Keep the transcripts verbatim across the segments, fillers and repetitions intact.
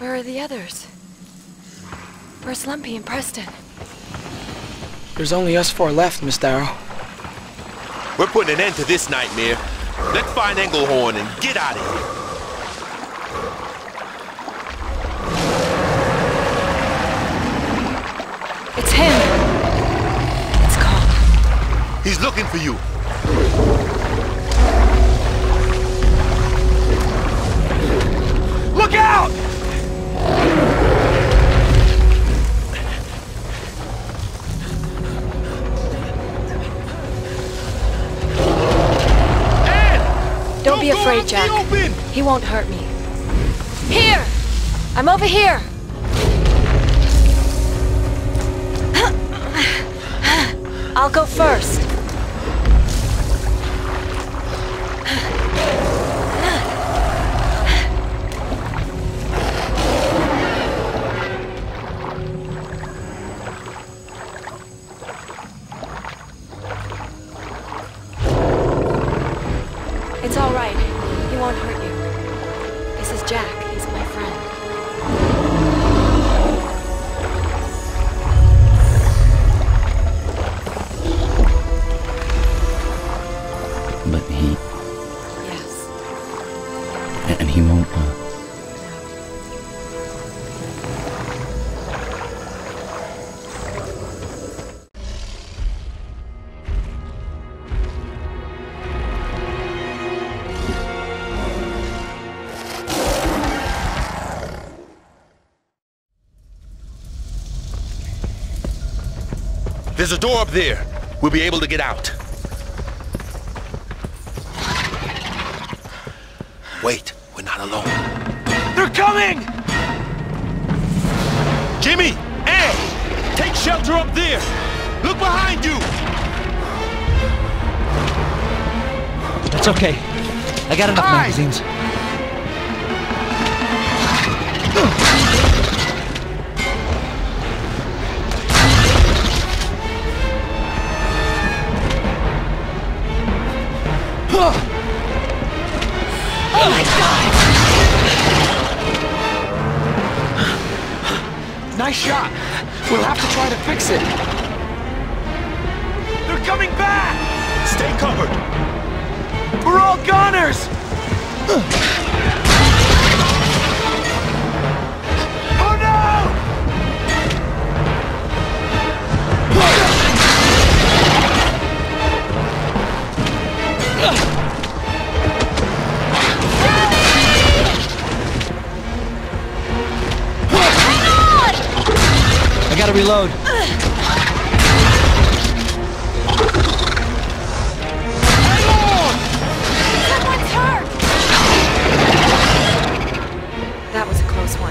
Where are the others? Where's Lumpy and Preston? There's only us four left, Miss Darrow. We're putting an end to this nightmare. Let's find Engelhorn and get out of here. It's him! It's Carl. He's looking for you! Look out! Anne! Don't be afraid, Jack. He won't hurt me. Here! I'm over here! I'll go first. It's all right. He won't hurt you. This is Jack. He's my friend. There's a door up there. We'll be able to get out. Wait, we're not alone. They're coming! Jimmy! Ann! Take shelter up there! Look behind you! It's okay. I got enough Hi. magazines. Oh my God! Nice shot! We'll have to try to fix it! They're coming back! Stay covered! We're all goners! Oh no! Oh, no! I gotta reload. Someone's hurt. That was a close one.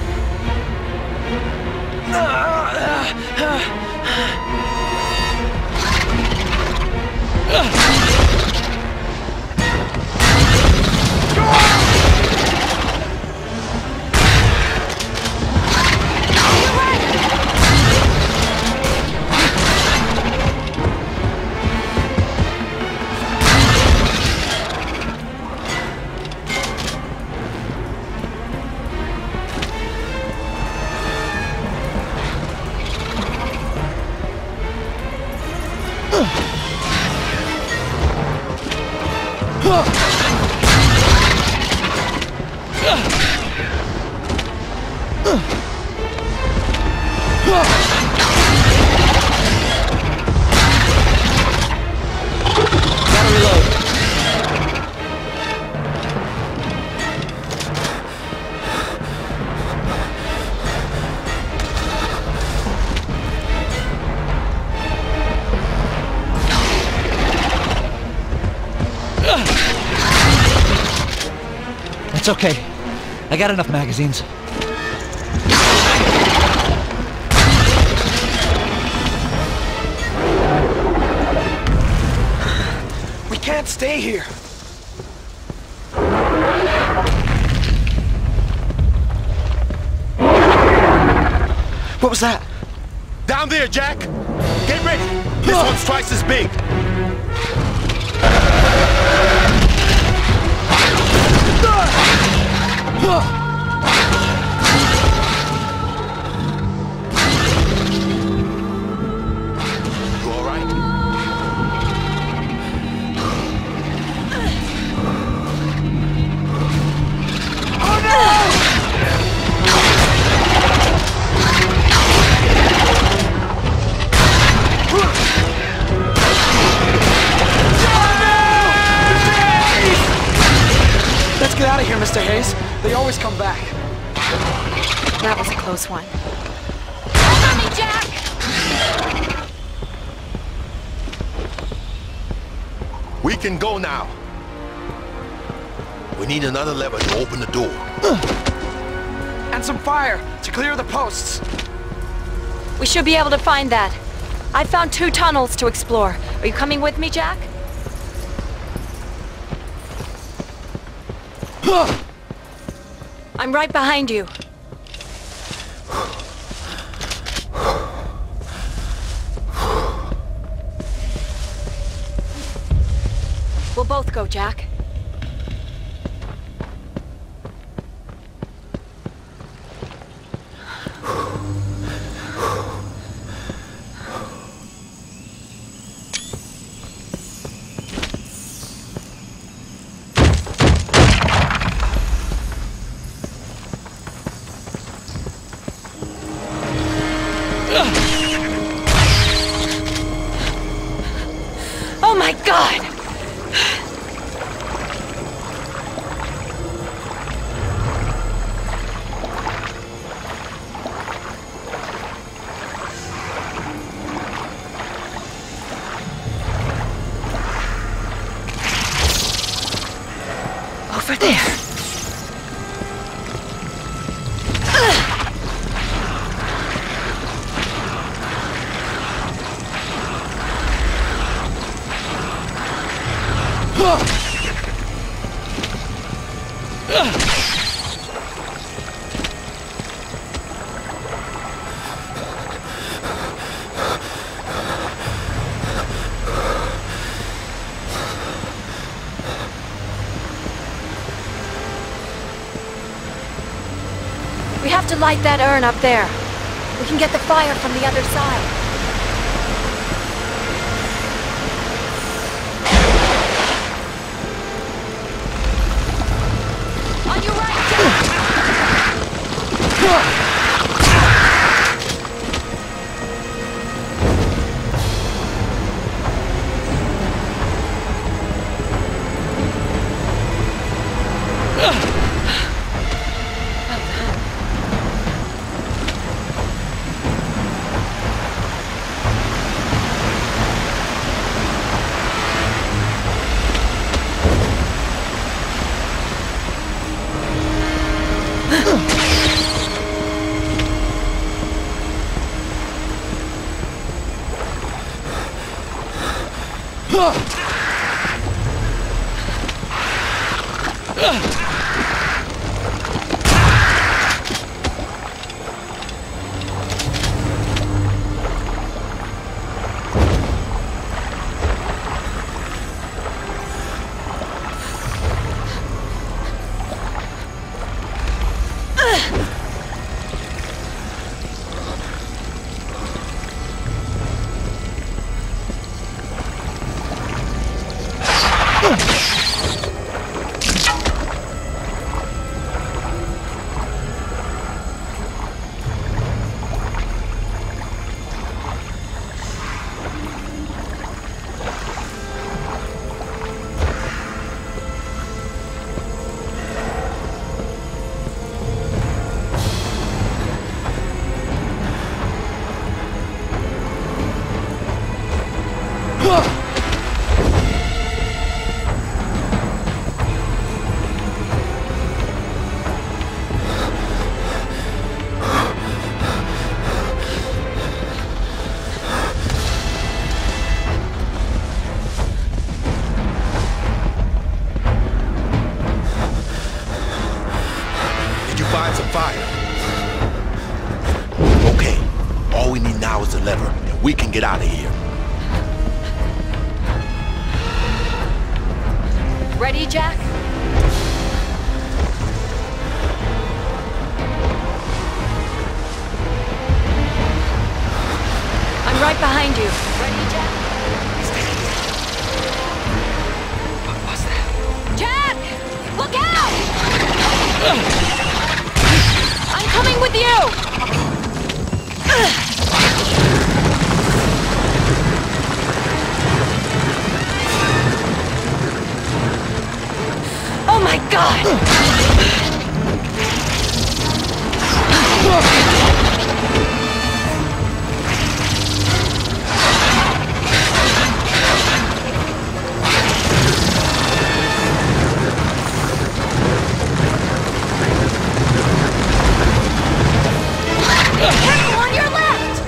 It's okay. I got enough magazines. We can't stay here. What was that? Down there, Jack! Get ready! This oh. one's twice as big. Huh! get out of here, Mister Hayes. They always come back. That was a close one. Help me, Jack! We can go now. We need another lever to open the door. And some fire to clear the posts. We should be able to find that. I found two tunnels to explore. Are you coming with me, Jack? I'm right behind you. We'll both go, Jack. To light that urn up there. We can get the fire from the other side. On your right, Jack! We can get out of here. Ready, Jack? I'm right behind you. Ready, Jack? What was that? Jack! Look out! I'm coming with you! my God! Carl, on your left!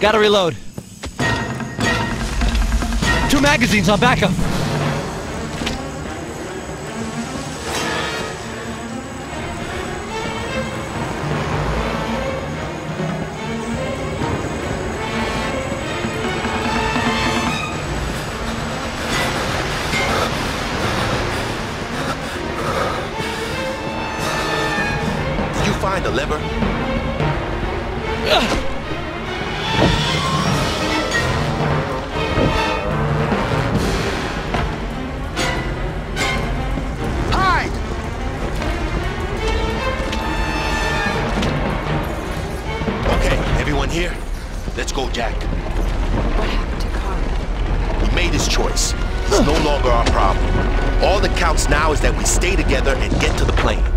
Gotta reload. Two magazines on backup. Did you find the lever? Uh. Jack. What happened to Carl? We made his choice. It's no longer our problem. All that counts now is that we stay together and get to the plane.